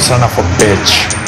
son of a bitch.